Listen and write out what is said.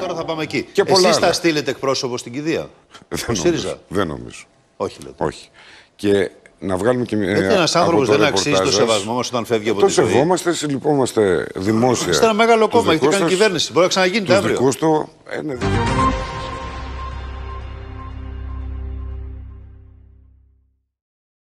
Τώρα θα πάμε εκεί. Εσείς θα στείλετε εκπρόσωπο στην κηδεία? Δεν νομίζω. Όχι λέτε. Όχι. Και να βγάλουμε και μια. Γιατί ένας άνθρωπος δεν αξίζει το σεβασμό μας όταν φεύγει από τη ζωή? Το σεβόμαστε, λυπόμαστε δημόσια. Είστε ένα μεγάλο κόμμα, έχετε κάνει κυβέρνηση. Μπορεί να ξαναγίνετε αύριο.